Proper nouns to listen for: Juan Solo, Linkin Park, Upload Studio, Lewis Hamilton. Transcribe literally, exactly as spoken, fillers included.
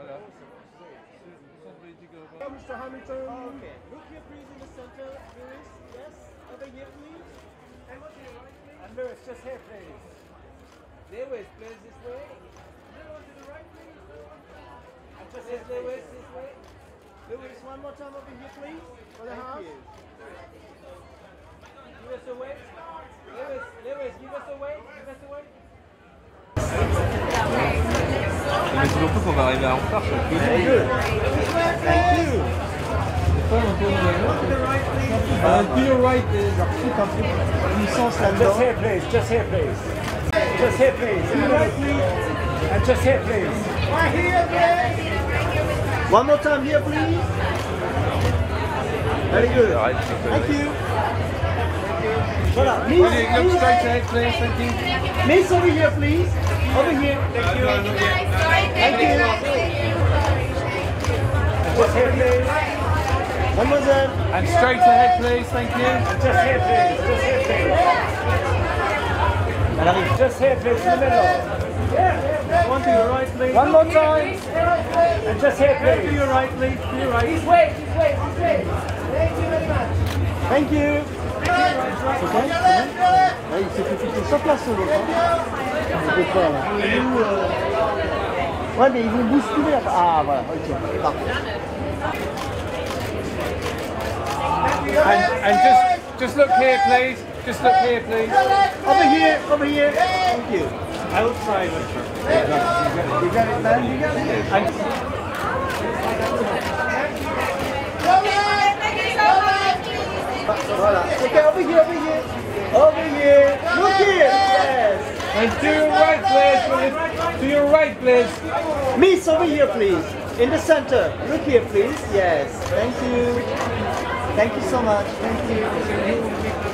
Voilà. Mister Hamilton. Oh, okay. Look here, please, in the center. Lewis, yes. Over here, please. And what's your right, please? And Lewis, just here, please. Lewis, please, this way. Lewis, to the right, please. And just yes, here, Lewis, this way. Lewis, one more time over here, please. For the house. Give us a wave. Lewis, Lewis, give us a wave. Give us a wave. Mais c'est surtout qu'on va arriver à en retard sur le jeu. Des fois, on tourne de l'autre. Un peu right, genre tout un peu licence là-dedans. Just here, please. Just here, please. Just here, please. And just here, please. Right here, please. One more time here, please. Very good. Thank you. Voilà. Miss, please. Miss over here, please. Over here. Thank you. Thank you. Thank you. Just here, please. One more time. And straight ahead, please. Thank you. And just here, please. Just here, please. Just here, please. In the middle. One to your right, please. One more time. And just here, please. To your right, please. To your right. This way. This way. This way. Thank you very much. Thank you. Il s'est fait piquer sur place au départ. Ouais, mais ils vont bousculer. Ah, voilà, ok, parfait. And just, just look here, please. Just look here, please. Over here, over here. Thank you. Outside. You got it, man. You got it. Voilà. Okay, over here, over here. Over here. Look here. Yes. And to your right, please. To your right, please. Miss, over here, please. In the center. Look here, please. Yes. Thank you. Thank you so much. Thank you.